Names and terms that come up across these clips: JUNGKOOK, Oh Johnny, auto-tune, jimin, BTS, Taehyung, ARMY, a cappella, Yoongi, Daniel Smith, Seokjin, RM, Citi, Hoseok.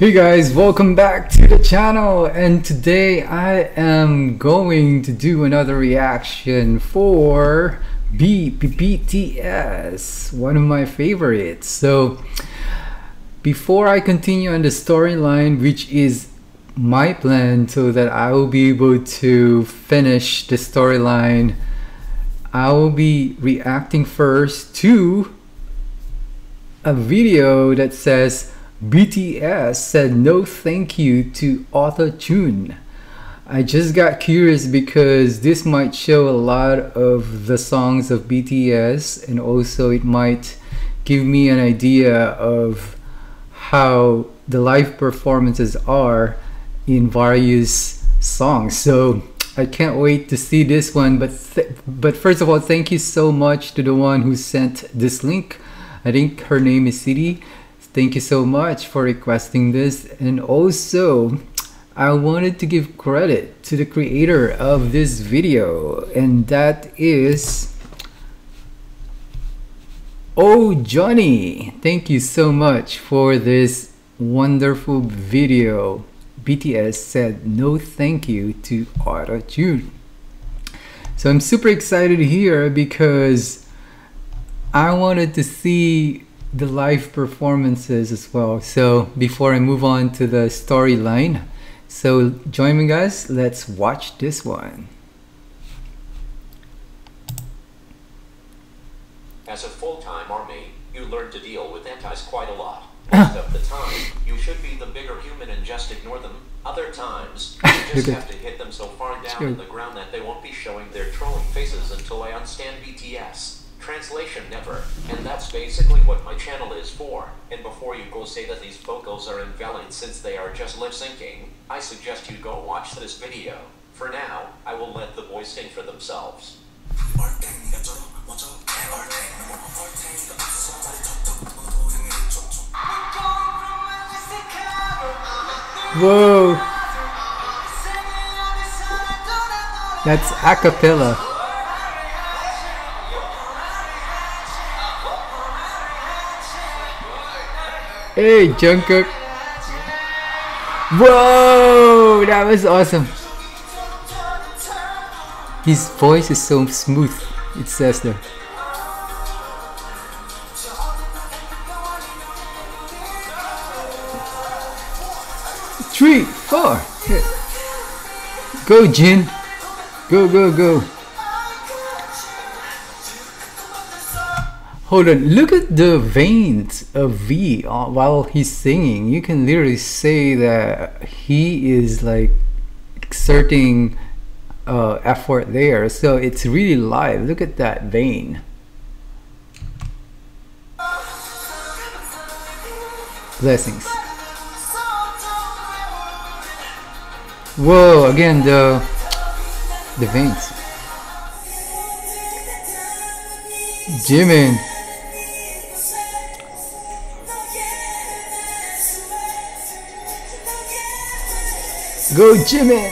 Hey guys, welcome back to the channel, and today I am going to do another reaction for BTS, one of my favorites. So before I continue on the storyline, which is my plan so that I will be able to finish the storyline, I will be reacting first to a video that says BTS said no thank you to auto-tune. I just got curious because this might show a lot of the songs of BTS, and also it might give me an idea of how the live performances are in various songs. So I can't wait to see this one, but first of all, thank you so much to the one who sent this link. I think her name is Citi. Thank you so much for requesting this. And also, I wanted to give credit to the creator of this video, and that is Oh Johnny. Thank you so much for this wonderful video. BTS said no thank you to auto-tune. So I'm super excited here because I wanted to see the live performances as well. So before I move on to the storyline, so join me guys, let's watch this one. As a full-time ARMY, you learn to deal with antis quite a lot. Most of the time, you should be the bigger human and just ignore them. Other times, you just have to hit them so far down in the ground that they won't be showing their trolling faces until I unstand BTS. Translation never, and that's basically what my channel is for. And before you go say that these vocals are invalid since they are just lip syncing, I suggest you go watch this video. For now, I will let the boys sing for themselves. Whoa! That's a cappella. Hey, JUNGKOOK. Whoa, that was awesome. His voice is so smooth, it says there. Three, four. Here. Go, Jin. Go, go, go. Hold on, look at the veins of V while he's singing. You can literally say that he is like exerting effort there. So it's really live. Look at that vein. Blessings. Whoa, again, the veins. Jimin. Go, Jimin!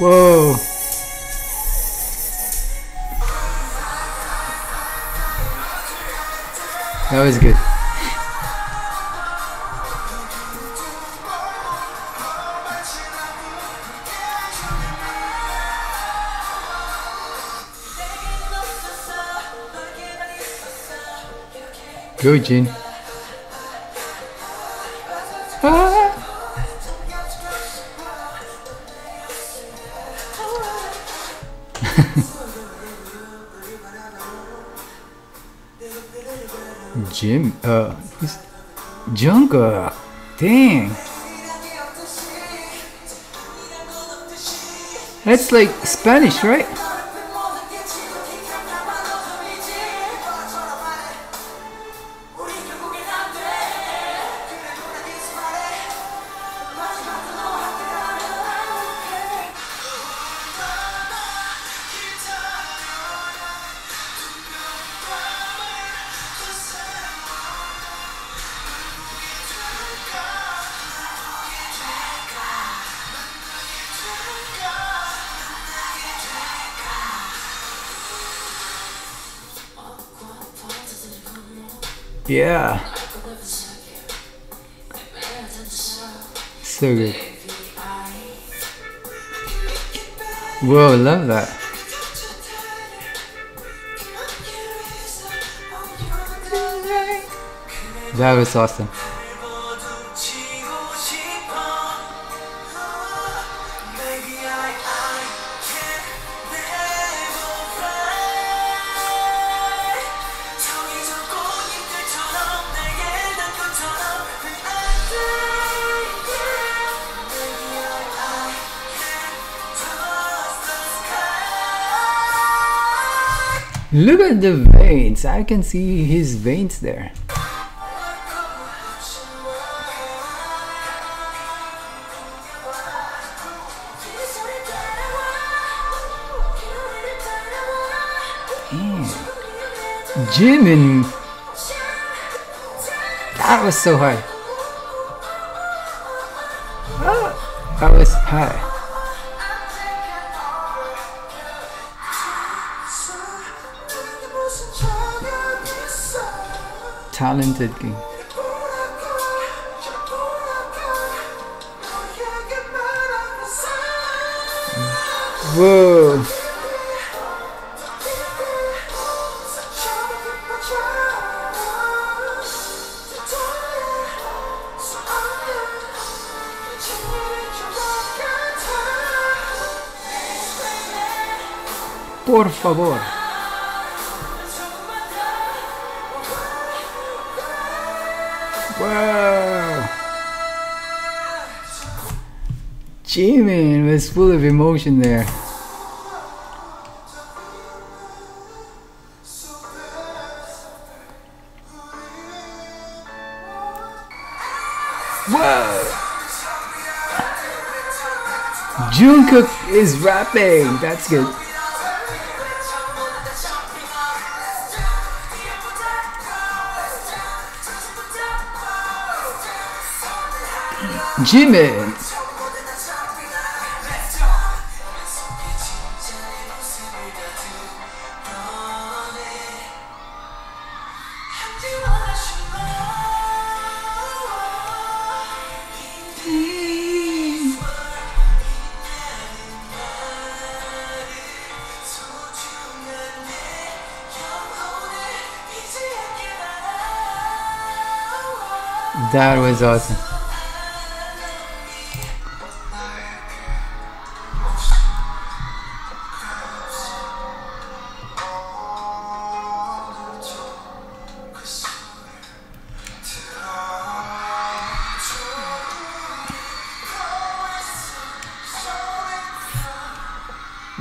Whoa! That was good. Go, Jin. Jungkook, dang, that's like Spanish, right? Yeah. So good. Whoa, love that. That was awesome. Look at the veins, I can see his veins there. Damn. Jimin! That was so high. Oh, that was high. Talented king. Whoa. Por favor. Wow! Jimin was full of emotion there. Whoa! Jungkook is rapping! That's good. Jimin! That was awesome.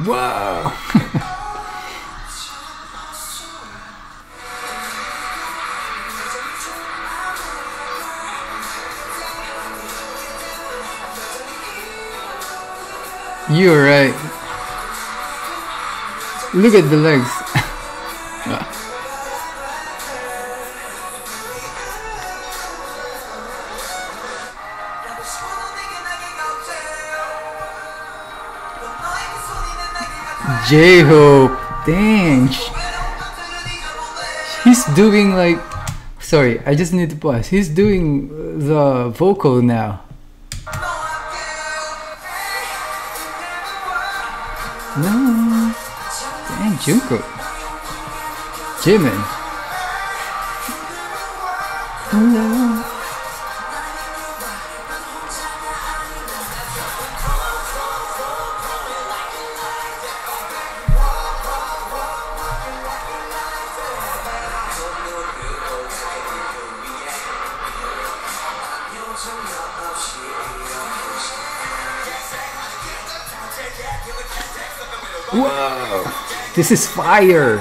Wow! You're right. Look at the legs. J-Hope, dang, he's doing like, sorry, I just need to pause, he's doing the vocal now. No, dang, Jungkook, Jimin, hello. Whoa! This is fire!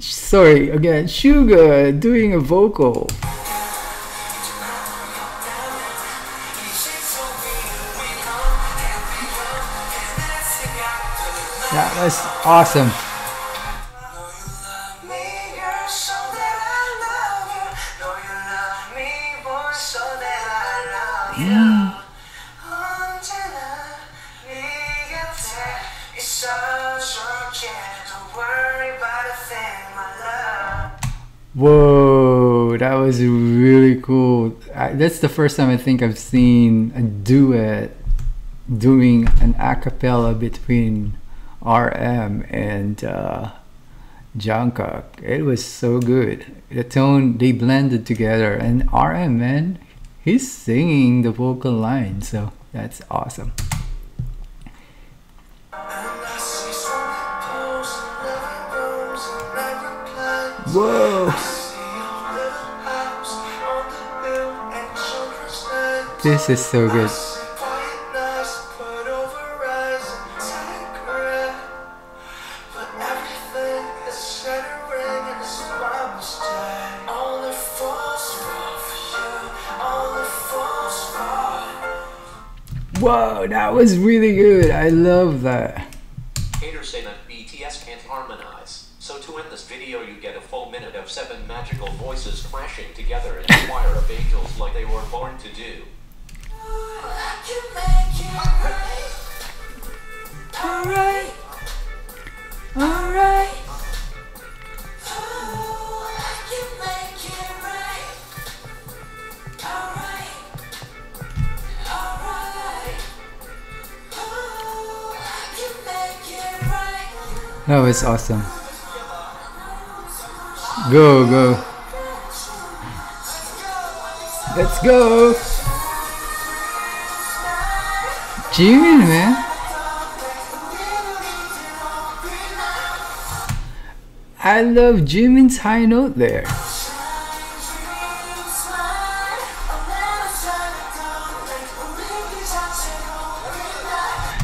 Sorry, again, Suga doing a vocal. That was awesome. Yeah. Whoa, that was really cool. That's the first time I think I've seen a duet doing an a cappella between RM and Jungkook. It was so good. The tone, they blended together, and RM, man, he's singing the vocal line, so that's awesome. Whoa! This is so good. Whoa, that was really good. I love that. Haters say that BTS can't harmonize. So to end this video, you get a full minute of 7 magical voices crashing together in a choir of angels like they were born to do. Alright. Alright. That was awesome. Go, go. Let's go. Jimin, man. I love Jimin's high note there.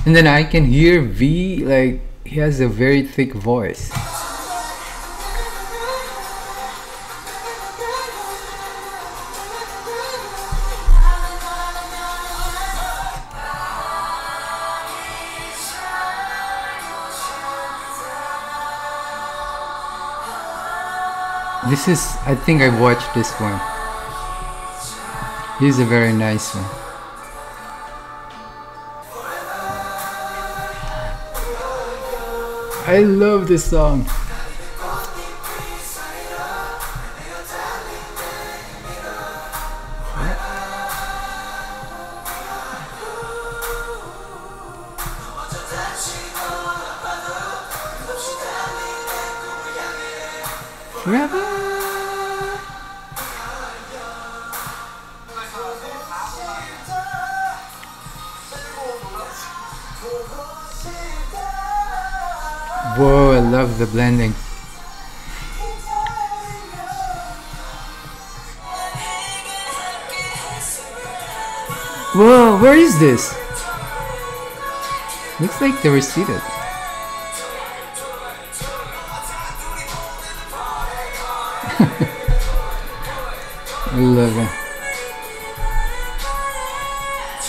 And then I can hear V, like, he has a very thick voice. This is, I think I've watched this one. He's a very nice one. I love this song. Forever. Whoa, I love the blending. Whoa, where is this? Looks like they were seated. I love it.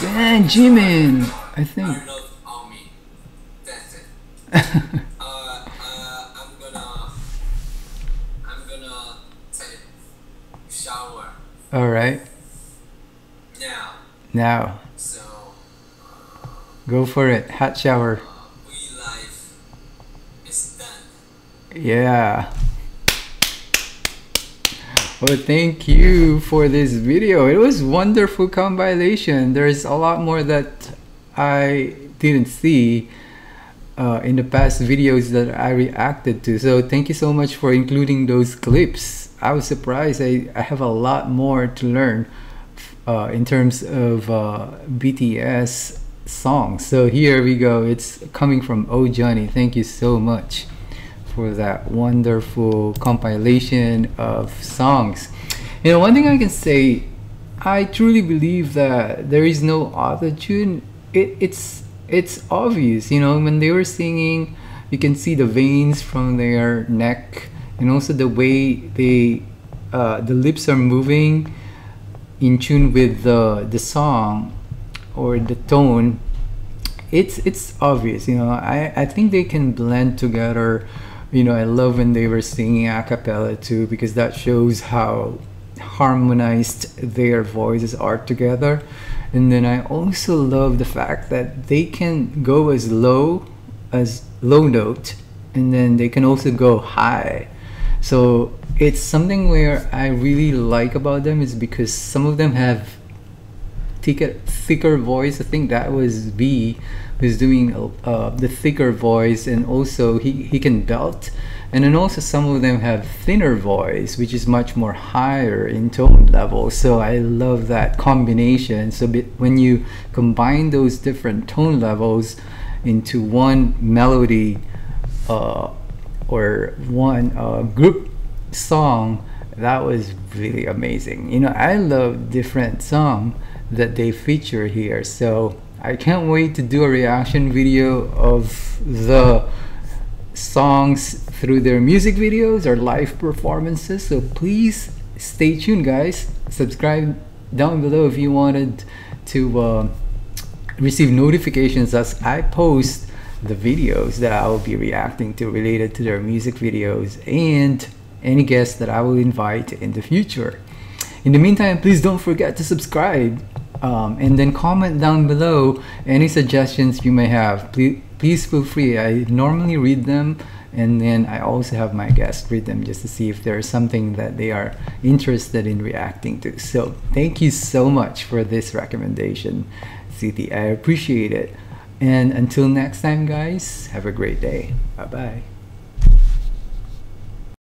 And Jimin, I think. All right. Now. So, go for it. Hot shower. We life is done. Yeah. Well, thank you for this video. It was wonderful compilation. There's a lot more that I didn't see in the past videos that I reacted to. So thank you so much for including those clips. I was surprised. I have a lot more to learn in terms of BTS songs. So here we go. It's coming from Oh Johnny. Thank you so much for that wonderful compilation of songs. You know, one thing I can say, I truly believe that there is no auto-tune. It's obvious. You know, when they were singing, you can see the veins from their neck. And also the way they, the lips are moving in tune with the song or the tone, it's obvious, you know. I think they can blend together, you know. I love when they were singing a cappella too, because that shows how harmonized their voices are together. And then I also love the fact that they can go as low note and then they can also go high. So it's something where I really like about them is because some of them have thicker voice. I think that was V who's doing the thicker voice, and also he can belt, and then also some of them have thinner voice which is much more higher in tone level. So I love that combination. So when you combine those different tone levels into one melody or one group song, that was really amazing. You know, I love different songs that they feature here, so I can't wait to do a reaction video of the songs through their music videos or live performances. So please stay tuned, guys. Subscribe down below if you wanted to receive notifications as I post the videos that I will be reacting to related to their music videos and any guests that I will invite in the future. In the meantime, please don't forget to subscribe and then comment down below any suggestions you may have. Please feel free. I normally read them, and then I also have my guests read them just to see if there is something that they are interested in reacting to. So thank you so much for this recommendation, Citi. I appreciate it. And until next time, guys, have a great day. Bye-bye.